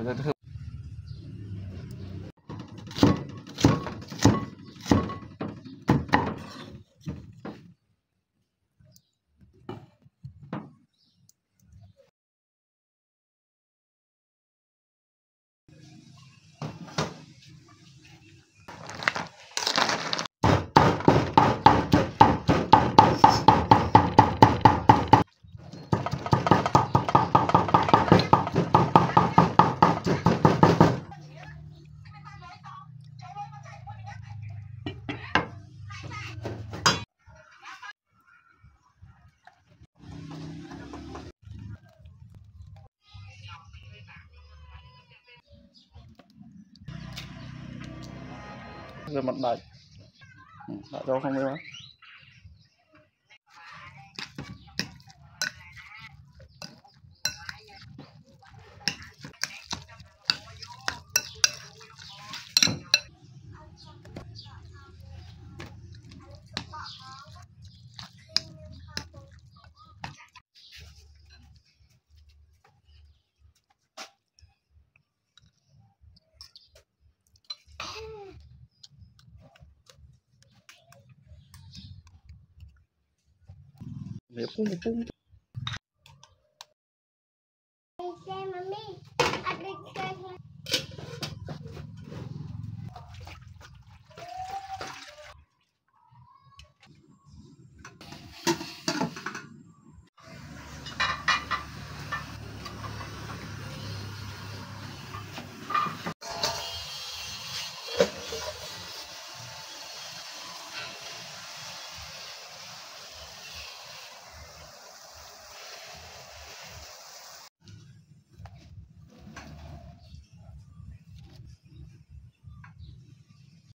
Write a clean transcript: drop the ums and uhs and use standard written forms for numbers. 我在特。 Rồi mặt đạch đã cho không biết quá. Để pum pum. Mami,